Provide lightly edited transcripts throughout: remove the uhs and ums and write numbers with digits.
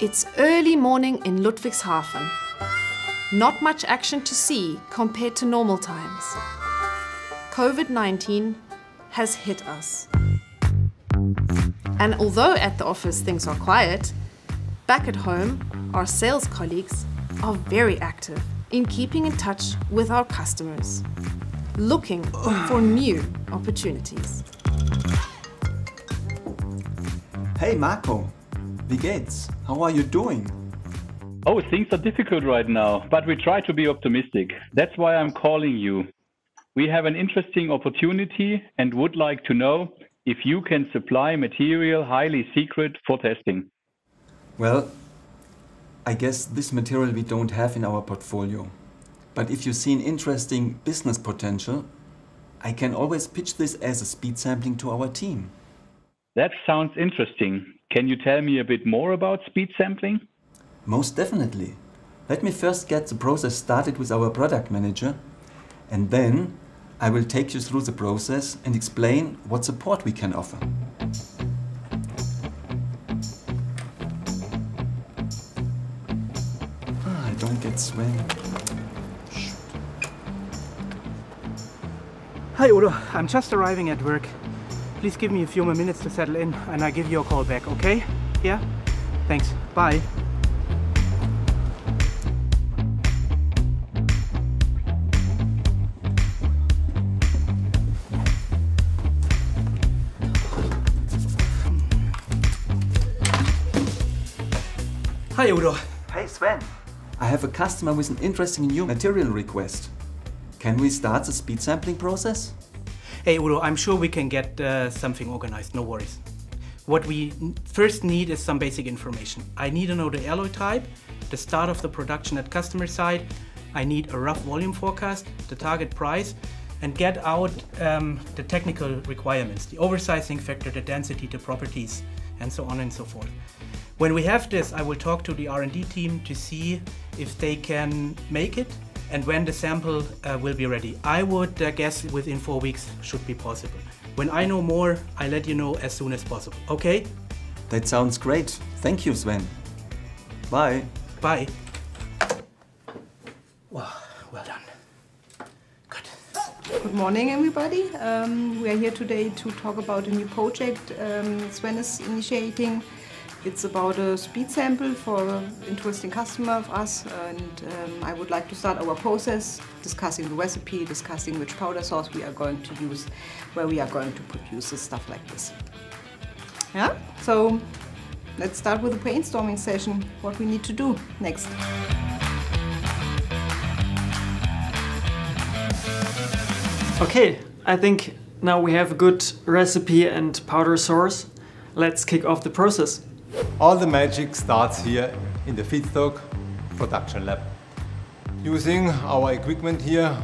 It's early morning in Ludwigshafen. Not much action to see compared to normal times. COVID-19 has hit us. And although at the office things are quiet, back at home, our sales colleagues are very active in keeping in touch with our customers, looking for new opportunities. Hey Marco. Wie geht's? How are you doing? Oh, things are difficult right now, but we try to be optimistic. That's why I'm calling you. We have an interesting opportunity and would like to know if you can supply material highly secret for testing. Well, I guess this material we don't have in our portfolio. But if you see an interesting business potential, I can always pitch this as a speed sampling to our team. That sounds interesting. Can you tell me a bit more about speed sampling? Most definitely. Let me first get the process started with our product manager, and then I will take you through the process and explain what support we can offer. Ah, I don't get sweaty. Hi Udo, I'm just arriving at work. Please give me a few more minutes to settle in and I'll give you a call back, okay? Yeah? Thanks. Bye. Hi Udo. Hey Sven. I have a customer with an interesting new material request. Can we start the speed sampling process? Hey Udo, I'm sure we can get something organized, no worries. What we first need is some basic information. I need to know the alloy type, the start of the production at customer side, I need a rough volume forecast, the target price, and get out the technical requirements, the oversizing factor, the density, the properties, and so on and so forth. When we have this, I will talk to the R&D team to see if they can make it, and when the sample will be ready. I would guess within 4 weeks should be possible. When I know more, I let you know as soon as possible, okay? That sounds great. Thank you, Sven. Bye. Bye. Well done. Good. Good morning, everybody. We are here today to talk about a new project Sven is initiating. It's about a speed sample for an interesting customer of us, and I would like to start our process discussing the recipe, discussing which powder source we are going to use, where we are going to produce this, stuff like this. Yeah? So let's start with a brainstorming session, what we need to do next. Okay, I think now we have a good recipe and powder source. Let's kick off the process. All the magic starts here in the feedstock production lab. Using our equipment here,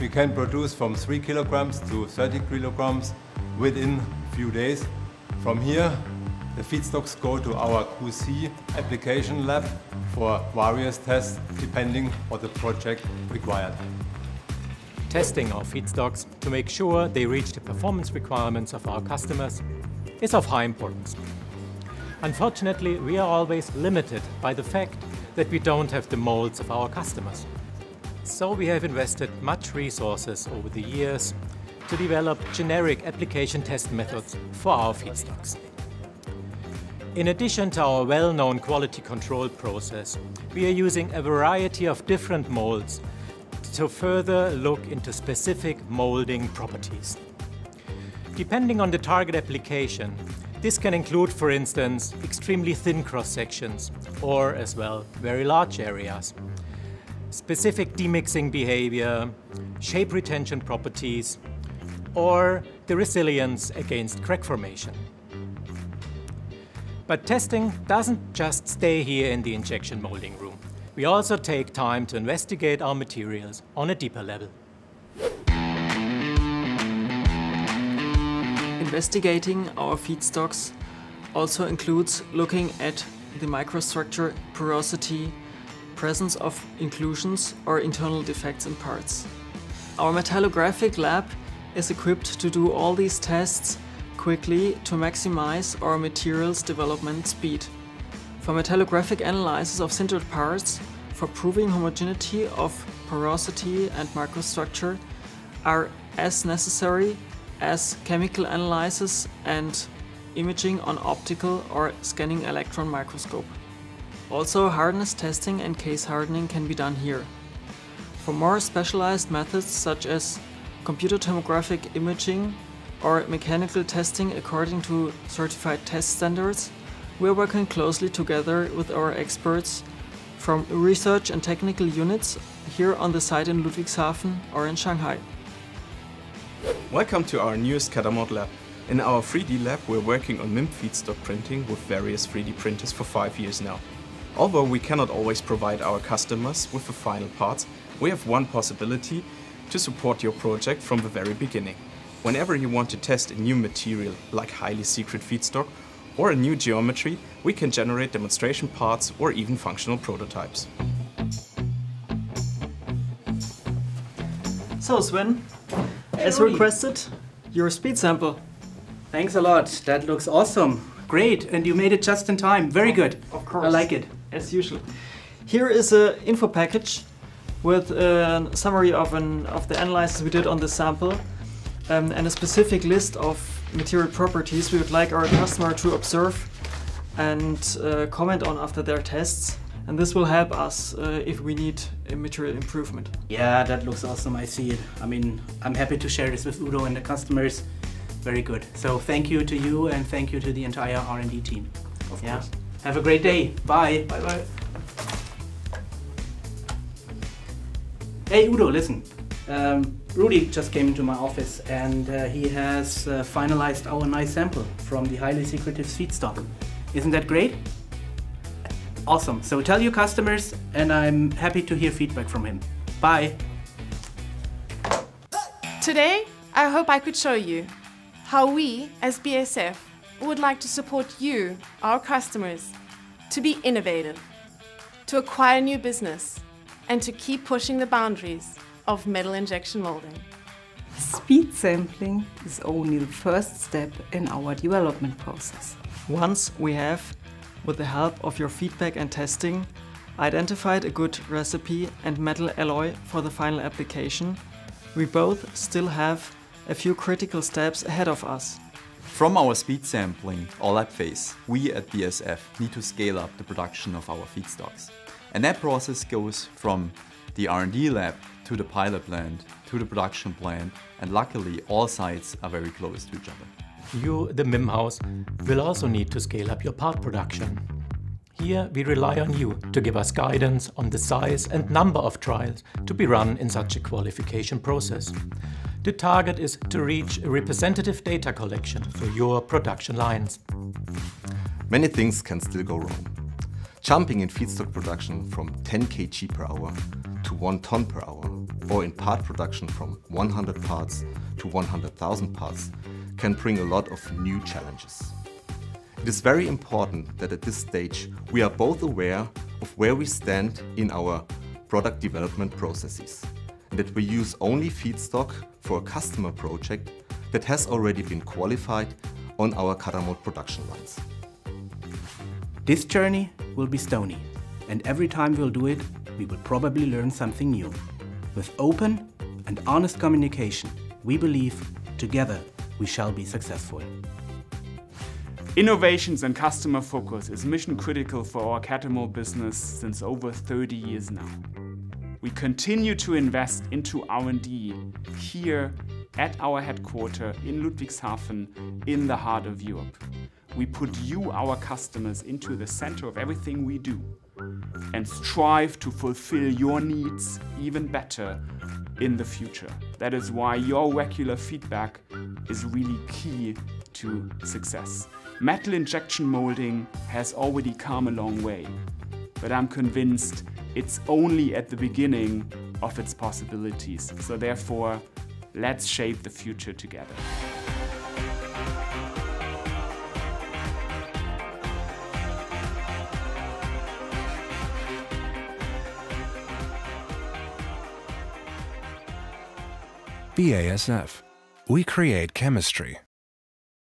we can produce from 3 kilograms to 30 kilograms within a few days. From here, the feedstocks go to our QC application lab for various tests depending on the project required. Testing our feedstocks to make sure they reach the performance requirements of our customers is of high importance. Unfortunately, we are always limited by the fact that we don't have the molds of our customers. So we have invested much resources over the years to develop generic application test methods for our feedstocks. In addition to our well-known quality control process, we are using a variety of different molds to further look into specific molding properties. Depending on the target application, this can include, for instance, extremely thin cross-sections or, as well, very large areas, specific demixing behavior, shape retention properties, or the resilience against crack formation. But testing doesn't just stay here in the injection molding room. We also take time to investigate our materials on a deeper level. Investigating our feedstocks also includes looking at the microstructure, porosity, presence of inclusions or internal defects in parts. Our metallographic lab is equipped to do all these tests quickly to maximize our materials development speed. for metallographic analysis of sintered parts for proving homogeneity of porosity and microstructure are as necessary as chemical analysis and imaging on optical or scanning electron microscope. Also, hardness testing and case hardening can be done here. For more specialized methods such as computer tomographic imaging or mechanical testing according to certified test standards, we are working closely together with our experts from research and technical units here on the site in Ludwigshafen or in Shanghai. Welcome to our newest Catamold® lab. In our 3D lab, we're working on MIM feedstock printing with various 3D printers for 5 years now. Although we cannot always provide our customers with the final parts, we have one possibility to support your project from the very beginning. Whenever you want to test a new material, like highly secret feedstock, or a new geometry, we can generate demonstration parts or even functional prototypes. So Sven, as requested, your speed sample. Thanks a lot, that looks awesome. Great, and you made it just in time, very good. Of course. I like it. As usual. Here is an info package with a summary of the analysis we did on this sample and a specific list of material properties we would like our customer to observe and comment on after their tests, and this will help us if we need a material improvement. Yeah, that looks awesome, I see it. I mean, I'm happy to share this with Udo and the customers. Very good. So thank you to you and thank you to the entire R&D team. Of course. Have a great day. Bye. Bye bye. Hey Udo, listen. Rudi just came into my office and he has finalized our nice sample from the highly secretive feedstock. Isn't that great? Awesome. So tell your customers, and I'm happy to hear feedback from him. Bye. Today, I hope I could show you how we as BASF would like to support you, our customers, to be innovative, to acquire new business, and to keep pushing the boundaries of metal injection molding. Speed sampling is only the first step in our development process. Once we have, with the help of your feedback and testing, identified a good recipe and metal alloy for the final application, we both still have a few critical steps ahead of us. From our speed sampling or lab phase, we at BASF need to scale up the production of our feedstocks. And that process goes from the R&D lab to the pilot plant, to the production plant, and luckily all sites are very close to each other. You, the MIM house, will also need to scale up your part production. Here we rely on you to give us guidance on the size and number of trials to be run in such a qualification process. The target is to reach a representative data collection for your production lines. Many things can still go wrong. Jumping in feedstock production from 10 kg per hour to 1 ton per hour, or in part production from 100 parts to 100,000 parts, can bring a lot of new challenges. It is very important that at this stage we are both aware of where we stand in our product development processes, and that we use only feedstock for a customer project that has already been qualified on our Catamold® production lines. This journey will be stony, and every time we'll do it, we will probably learn something new. With open and honest communication, we believe together we shall be successful. Innovations and customer focus is mission critical for our Catamold® business since over 30 years now. We continue to invest into R&D here at our headquarters in Ludwigshafen, in the heart of Europe. We put you, our customers, into the center of everything we do, and strive to fulfill your needs even better in the future. That is why your regular feedback is really key to success. Metal injection molding has already come a long way, but I'm convinced it's only at the beginning of its possibilities. So therefore, let's shape the future together. BASF. We create chemistry.